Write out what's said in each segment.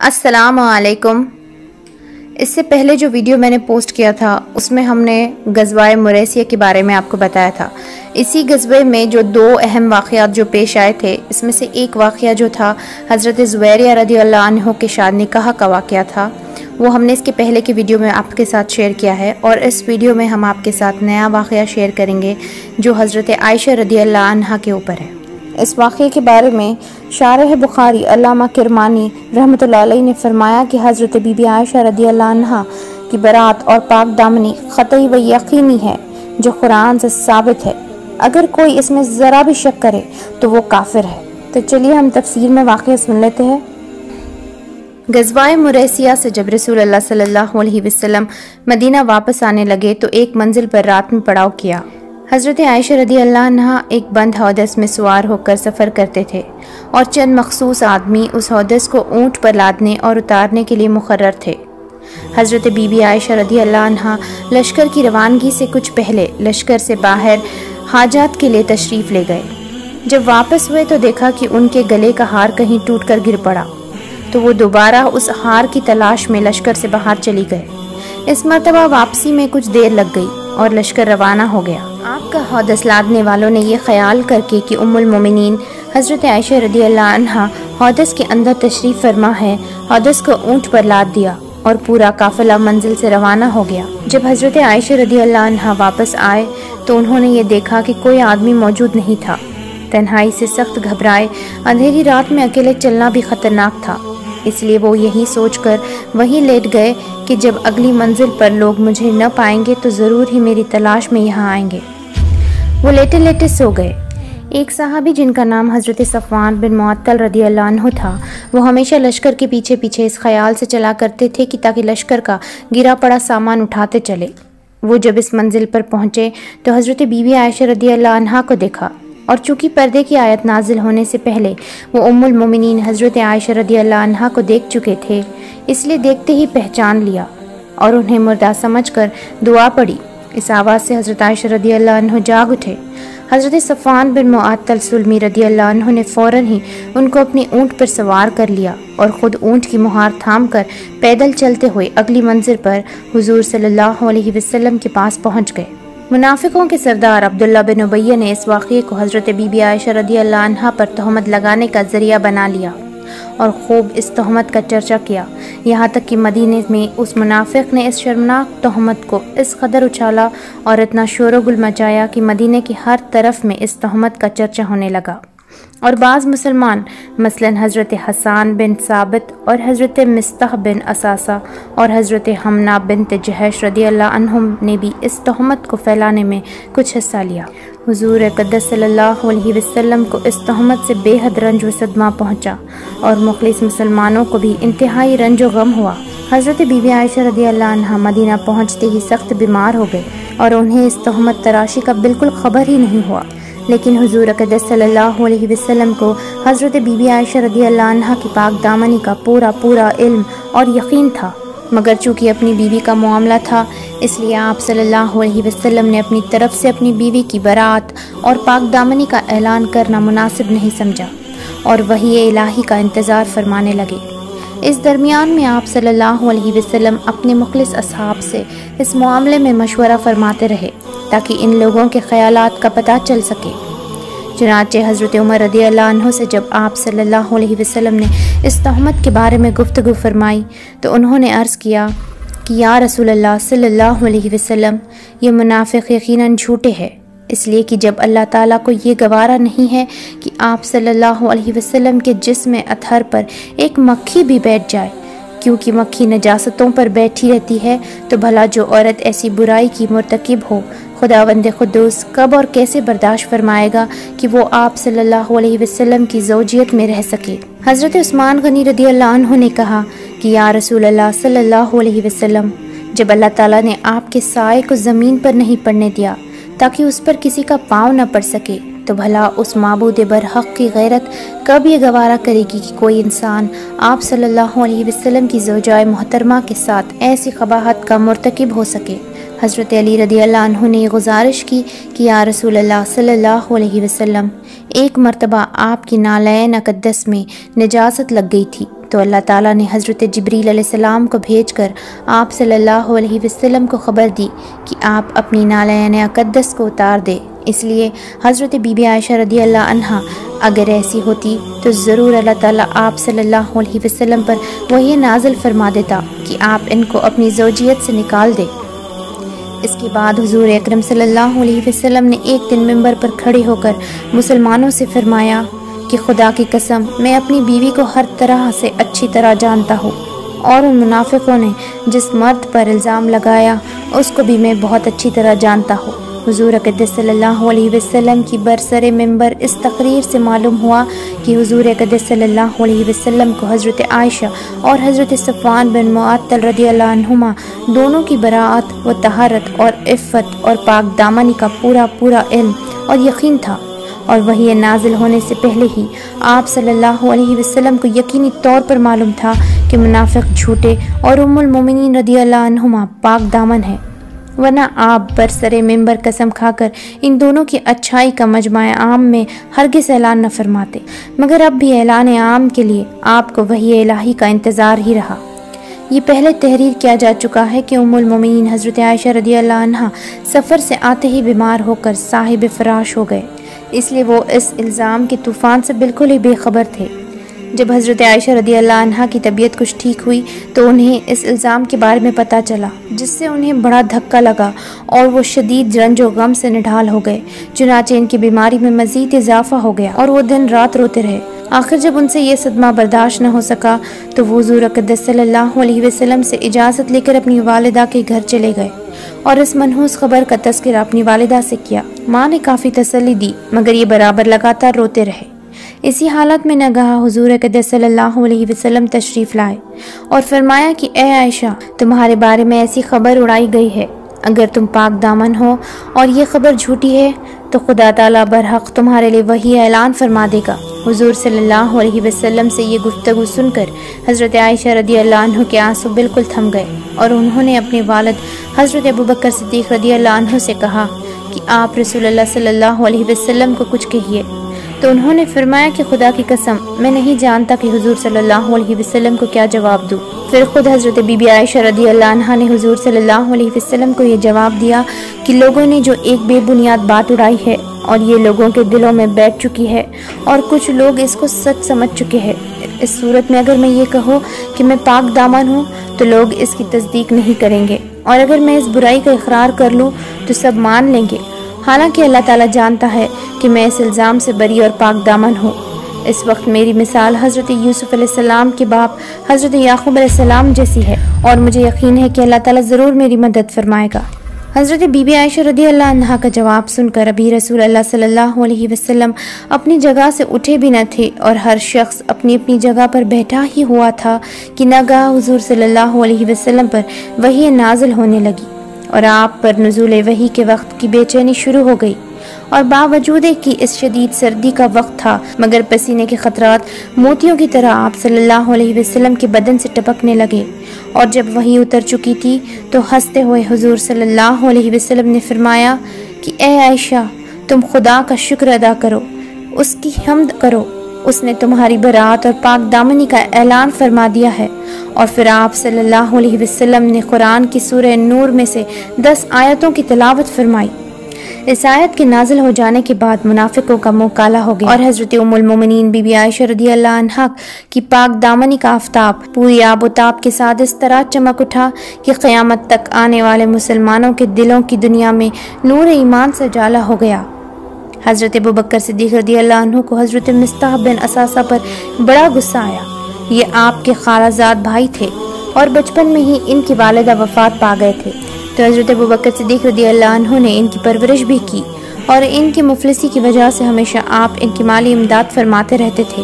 अस्सलामुअलैकुम। इससे पहले जो वीडियो मैंने पोस्ट किया था उसमें हमने ग़ज़वा-ए-मुरैसिया के बारे में आपको बताया था। इसी ग़ज़वे में जो दो अहम वाक़यात जो पेश आए थे, इसमें से एक वाक़या जो था हज़रत ज़ुबैरिया रदियल्लाहु अन्हो के शादी निकाह का वाक़या था, वो हमने इसके पहले की वीडियो में आपके साथ शेयर किया है। और इस वीडियो में हम आपके साथ नया वाक़या शेयर करेंगे जो हज़रत आयशा रदियल्लाहु अन्हा के ऊपर है। इस वाक़े के बारे में शारह बुखारी अल्लामा किरमानी रहमतुल्लाह अलैह ने फरमाया कि हज़रत बीबी आयशा रदियल्लाहु अन्हा की बरात और पाक दामनी क़तई व यकीनी है जो कुरान से साबित है। अगर कोई इसमें ज़रा भी शक करे तो वो काफिर है। तो चलिए हम तफसीर में वाक़या सुन लेते हैं। ग़ज़वा-ए-मुरैसिया से जब रसूलुल्लाह सल्लल्लाहु अलैहि वसल्लम मदीना वापस आने लगे तो एक मंजिल पर रात में पड़ाव किया। हज़रत आयशा रदियल्लाहु अन्हा एक बंद हौदस में सवार होकर सफ़र करते थे और चंद मखसूस आदमी उस हौदस को ऊँट पर लादने और उतारने के लिए मुकर्रर थे। हज़रत बीबी आयशा रदियल्लाहु अन्हा लश्कर की रवानगी से कुछ पहले लश्कर से बाहर हाजात के लिए तशरीफ़ ले गए। जब वापस हुए तो देखा कि उनके गले का हार कहीं टूट कर गिर पड़ा, तो वो दोबारा उस हार की तलाश में लश्कर से बाहर चली गए। इस मरतबा वापसी में कुछ देर लग गई और लश्कर रवाना हो गया। आपका हौदस लादने वालों ने यह ख्याल करके कि उम्मुल मोमिनीन हज़रत आयशा रदियल्लाहु अन्हा हौदस के अंदर तशरीफ़ फरमा है, हौदस को ऊँट पर लाद दिया और पूरा काफिला मंजिल से रवाना हो गया। जब हज़रत आयशा रदियल्लाहु अन्हा वापस आए तो उन्होंने ये देखा कि कोई आदमी मौजूद नहीं था। तन्हाई से सख्त घबराए, अंधेरी रात में अकेले चलना भी ख़तरनाक था, इसलिए वो यही सोचकर वहीं लेट गए कि जब अगली मंजिल पर लोग मुझे न पाएंगे तो ज़रूर ही मेरी तलाश में यहाँ आएंगे। वो लेटे लेटे सो गए। एक साहबी जिनका नाम हज़रत सफवान बिन मुअतल रदियल्लाहु अन्हु था, वो हमेशा लश्कर के पीछे पीछे इस ख्याल से चला करते थे कि ताकि लश्कर का गिरा पड़ा सामान उठाते चले। वो जब इस मंजिल पर पहुँचे तो हज़रत बीवी आयशा रदियल्लाहु अन्हा को देखा, और चूँकि पर्दे की आयत नाजिल होने से पहले वो उम्मुल मोमिनीन हज़रत आयशा रदियल्लाहु अन्हा को देख चुके थे, इसलिए देखते ही पहचान लिया और उन्हें मुर्दा समझकर दुआ पड़ी। इस आवाज़ से हज़रत आयशा रदियल्लाहु अन्हा जाग उठे। हज़रत सफवान बिन मुअतल सुल्मी रदियल्लाहु अन्हु ने फ़ौरन ही उनको अपने ऊँट पर सवार कर लिया और ख़ुद ऊँट की मुहार थाम कर पैदल चलते हुए अगली मंजिल पर हुज़ूर सल्लल्लाहु अलैहि वसल्लम के पास पहुँच गए। मुनाफिकों के सरदार अब्दुल्ला बिन उबैया ने इस वाक़े को हज़रत बीबी आयशा रदियल्लाहु अन्हा पर तहमत लगाने का ज़रिया बना लिया और खूब इस तहमत का चर्चा किया, यहाँ तक कि मदीने में उस मुनाफिक ने इस शर्मनाक तहमत को इस कदर उछाला और इतना शोरगुल मचाया कि मदीने की हर तरफ में इस तहमत का चर्चा होने लगा। और बाज़ मुसलमान मसलन हज़रत हसान बिन साबित और हज़रत मिस्तह बिन असासा और हज़रत हमना बिन्त जहश रदियल्लाहु अन्हुम ने भी इस तहमत को फैलाने में कुछ हिस्सा लिया। हुजूर अक़दस सल्लल्लाहु अलैहि वसल्लम को इस तहमत से बेहद रंज व सदमा पहुँचा और मुखलिस मुसलमानों को भी इंतहाई रंज व गम हुआ। हज़रत बीबी आयशा रदियल्लाहु अन्हा मदीना पहुँचते ही सख्त बीमार हो गए और उन्हें इस तहमत तराशी का बिल्कुल ख़बर ही नहीं हुआ, लेकिन हुजूर अक़दस सल्लल्लाहु अलैहि वसल्लम को हज़रत बीबी आयशा रदियल्लाहु अन्हा की पाक दामनी का पूरा पूरा इल्म और यकीन था, मगर चूँकि अपनी बीवी का मामला था इसलिए आप सल्लल्लाहु अलैहि वसल्लम ने अपनी तरफ से अपनी बीवी की बरात और पाक दामनी का ऐलान करना मुनासिब नहीं समझा और वही इलाही का इंतज़ार फरमाने लगे। इस दरमियान में आप सल्लल्लाहु अलैहि वसल्लम अपने मुखलिस असहाब से इस मामले में मशवरा फरमाते रहे ताकि इन लोगों के ख्यालात का पता चल सके। चुनांचे हज़रत उमर रदियल्लाहु अन्हु से जब आप सल्लल्लाहु अलैहि वसल्लम ने इस तहमत के बारे में गुफ्तगू फरमाई तो उन्होंने अर्ज़ किया कि या रसूलल्लाह सल्लल्लाहु अलैहि वसल्लम, ये मुनाफिक यकीनन झूठे हैं, इसलिए कि जब अल्लाह ताला को ये गवारा नहीं है कि आप सल्लल्लाहु अलैहि वसल्लम के जिस्म अतहर पर एक मक्खी भी बैठ जाए, क्योंकि मक्खी नजासतों पर बैठी रहती है, तो भला जो औरत ऐसी बुराई की मुर्तकिब हो खुदावंद खुदूस कब और कैसे बर्दाश्त फरमाएगा कि वो आप सल्लल्लाहु अलैहि वसल्लम की ज़ौजियत में रह सके। हज़रत उस्मान गनी रदियल्लाहु अन्हु ने कहा कि या रसूलल्लाह सल्लल्लाहु अलैहि वसल्लम, जब अल्लाह ताला ने आपके साए को ज़मीन पर नहीं पड़ने दिया ताकि उस पर किसी का पाँव न पड़ सके, तो भला उस माबूद बरहक की गैरत कब ये गवारा करेगी कि कोई इंसान आप सल्लल्लाहु अलैहि वसल्लम की ज़ौजाए मोहतरमा के साथ ऐसी क़बाहत का मुर्तकिब हो सके। हज़रत अली रदियल्लाहु अन्हु ने गुजारिश की कि या रसूलल्लाह सल्लल्लाहु अलैहि वसल्लम, एक मरतबा आपकी नालायन अकदस में नजासत लग गई थी तो अल्लाह ताला ने हज़रत जबरील अलैहिस्सलाम को भेजकर आप सल्लल्लाहु अलैहि वसल्लम को ख़बर दी कि आप अपनी नालायन अकदस को उतार दे। इसलिए हज़रत बीबी आयशा रदियल्लाहु अन्हा अगर ऐसी होती तो ज़रूर अल्लाह ताला आप सल्लल्लाहु अलैहि वसल्लम पर वही नाज़िल फरमा देता कि आप इनको अपनी ज़ौजियत से निकाल दें। इसके बाद हुज़ूर अकरम सल्लल्लाहु अलैहि वसल्लम ने एक दिन मिंबर पर खड़े होकर मुसलमानों से फरमाया कि खुदा की कसम मैं अपनी बीवी को हर तरह से अच्छी तरह जानता हूँ और उन मुनाफिकों ने जिस मर्द पर इल्ज़ाम लगाया उसको भी मैं बहुत अच्छी तरह जानता हूँ। हुज़ूर अक़दस सल्लल्लाहु अलैहि वसल्लम की बरसरे मिंबर इस तकरीर से मालूम हुआ कि हुज़ूर अक़दस सल्लल्लाहु अलैहि वसल्लम को हज़रत आयशा और हज़रत सफवान बिन मुअतल रदियल्लाहु अन्हुमा दोनों की बराअत व तहारत और इफ़्फ़त और पाक दामनी का पूरा पूरा इल्म और यकीन था और वही नाजिल होने से पहले ही आप सल्लल्लाहु अलैहि वसल्लम को यकीनी तौर पर मालूम था कि मुनाफिक झूठे और उम्मुल मोमिनीन रदियल्लाहु अन्हुमा पाक दामन है, वरना आप बरसरे मेंबर कसम खाकर इन दोनों की अच्छाई का मजमाए आम में हरगिज़ ऐलान न फरमाते। मगर अब भी ऐलान आम के लिए आपको वही इलाही का इंतज़ार ही रहा। ये पहले तहरीर किया जा चुका है कि उम्मुल मोमिनीन हज़रत आयशा रदियल्लाहु अन्हा सफ़र से आते ही बीमार होकर साहिब फराश हो गए, इसलिए वो इस इल्ज़ाम के तूफ़ान से बिल्कुल ही बेखबर थे। जब हज़रत आयशा रदियल्लाहु अन्हा की तबीयत कुछ ठीक हुई तो उन्हें इस इल्ज़ाम के बारे में पता चला, जिससे उन्हें बड़ा धक्का लगा और वो शदीद रंज व गम से निढाल हो गए। चुनाचे इनकी बीमारी में मज़ीद इजाफ़ा हो गया और वो दिन रात रोते रहे। आखिर जब उनसे ये सदमा बर्दाश्त न हो सका तो वो हुज़ूर अक़दस सल्लल्लाहु अलैहि वसल्लम से इजाज़त लेकर अपनी वालिदा के घर चले गए और इस मनहूस ख़बर का तज़किरा अपनी वालिदा से किया। माँ ने काफ़ी तसल्ली दी मगर ये बराबर लगातार रोते रहे। इसी हालत में नगाह हुज़ूर अक़दस सल्लल्लाहु अलैहि वसल्लम तशरीफ़ लाए और फरमाया कि ए आयशा, तुम्हारे बारे में ऐसी ख़बर उड़ाई गई है, अगर तुम पाक दामन हो और ये ख़बर झूठी है तो खुदा ताला बरहक़ तुम्हारे लिए वही ऐलान फरमा देगा। हुज़ूर सल्लल्लाहु अलैहि वसल्लम से ये गुफ्तगू सुनकर हज़रत आयशा रदियल्लाहु अन्हा के आंसू बिल्कुल थम गए और उन्होंने अपने वालिद हज़रत अबू बकर सिद्दीक़ रदियल्लाहु अन्हु से कहा कि आप रसूलुल्लाह सल्लल्लाहु अलैहि वसल्लम को कुछ कहिए। तो उन्होंने फरमाया कि खुदा की कसम मैं नहीं जानता कि हुज़ूर सल्लल्लाहु अलैहि वसल्लम को क्या जवाब दूँ। फिर ख़ुद हज़रत बीबी आयशा रदियल्लाहु अन्हा ने हुज़ूर सल्लल्लाहु अलैहि वसल्लम को ये जवाब दिया कि लोगों ने जो एक बेबुनियाद बात उड़ाई है और ये लोगों के दिलों में बैठ चुकी है और कुछ लोग इसको सच समझ चुके हैं। इस सूरत में अगर मैं ये कहूँ कि मैं पाक दामन हूँ तो लोग इसकी तस्दीक नहीं करेंगे और अगर मैं इस बुराई का इकरार कर लूँ तो सब मान लेंगे, हालांकि अल्लाह ताला जानता है कि मैं इस इल्ज़ाम से बरी और पाक दामन हूँ। इस वक्त मेरी मिसाल हज़रत यूसुफ अलैहिस्सलाम के बाप हज़रत याकूब अलैहिस्सलाम जैसी है और मुझे यकीन है कि अल्लाह ताला ज़रूर मेरी मदद फरमाएगा। हज़रत बीबी आयशा रदियल्लाहु अन्हा का जवाब सुनकर अभी रसूल अल्लाह सल्लल्लाहु अलैहि वसल्लम अपनी जगह से उठे भी न थे और हर शख्स अपनी अपनी जगह पर बैठा ही हुआ था कि नागा हुज़ूर सल्लल्लाहु अलैहि वसल्लम पर वही नाजिल होने लगी और आप पर नुज़ूल वही के वक्त की बेचैनी शुरू हो गई। और बावजूद कि इस शदीद सर्दी का वक्त था मगर पसीने के ख़तरात मोतियों की तरह आप सल्लल्लाहु अलैहि वसल्लम के बदन से टपकने लगे और जब वही उतर चुकी थी तो हंसते हुए हुज़ूर सल्लल्लाहु अलैहि वसल्लम ने फरमाया कि ए आयशा, तुम खुदा का शुक्र अदा करो, उसकी हम्द करो, उसने तुम्हारी बरात और पाक दामनी का ऐलान फरमा दिया है। और फिर आप सल्लल्लाहु अलैहि वसल्लम ने कुरान की सूरे नूर में से 10 आयतों की तिलावत फरमाई। इस आयत के नाजिल हो जाने के बाद मुनाफिकों का मुँह काला हो गया और हज़रत उम्मुल मोमिनीन बीबी आयशा रदियल्लाहु अन्हा की पाक दामनी का आफ्ताब पूरी आबोताब के साथ इस तरह चमक उठा कि क़यामत तक आने वाले मुसलमानों के दिलों की दुनिया में नूर ईमान से जाला हो गया। हज़रत अबू बकर सिद्दीक़ रदियल्लाहु अन्हु को हज़रत मिस्तह बिन असासा पर बड़ा गुस्सा आया। ये आपके खालाजात भाई थे और बचपन में ही इनकी वालिदा वफ़ात पा गए थे, तो हज़रत अबू बकर सिद्दीक़ रदियल्लाहु अन्हु ने इनकी परवरिश भी की और इनकी मुफलिसी की वजह से हमेशा आप इनकी माली इमदाद फरमाते रहते थे।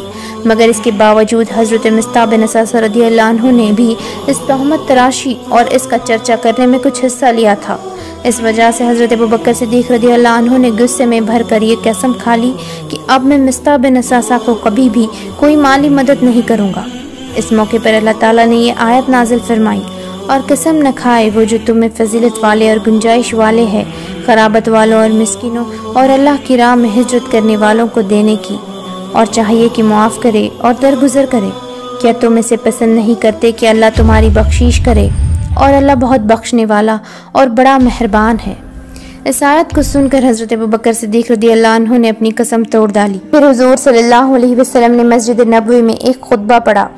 मगर इसके बावजूद हज़रत मिस्तह बिन असासा रदियल्लाहु अन्हु ने भी इस तहमत तराशी और इसका चर्चा करने में कुछ हिस्सा लिया था। इस वजह से हज़रत अबू बकर सिद्दीक़ रदियल्लाहु अन्हु ने गुस्से में भर कर ये कसम खा ली कि अब मैं मिस्तह बिन असासा को कभी भी कोई माली मदद नहीं करूँगा। इस मौके पर अल्लाह ताला ने ये आयत नाजिल फरमाई और कसम न खाए वो जो तुम्हें फजीलत वाले और गुंजाइश वाले है, क़राबत वालों और मिस्किनों और अल्लाह की राह में हिजरत करने वालों को देने की, और चाहिए कि मुआफ़ करे और दरगुजर करे। क्या तुम इसे पसंद नहीं करते कि अल्लाह तुम्हारी बख्शीश करे, और अल्लाह बहुत बख्शने वाला और बड़ा मेहरबान है। इस आयत को सुनकर हज़रत अबू बकर सिद्दीक़ रज़ियल्लाहु अन्हु ने अपनी कसम तोड़ डाली। फिर हुज़ूर सल्लल्लाहु अलैहि वसल्लम ने मस्जिद नबवी में एक खुतबा पढ़ा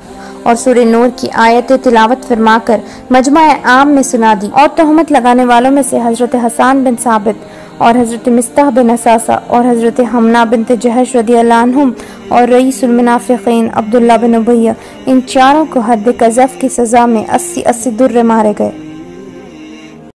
और सूरे नूर की आयत तिलावत फरमाकर मजमा आम में सुना दी, और तोहमत लगाने वालों में से हज़रत हसान बिन साबित और हज़रत मिस्तह बिन असासा और हज़रत हमना बिन्त जहश रज़ियल्लाहु अन्हुम और रईसुल मुनाफिक़ीन अब्दुल्ला बिन उबैया, इन चारों को हद कज़फ़ की सज़ा में 80-80 दुर्रे मारे गए।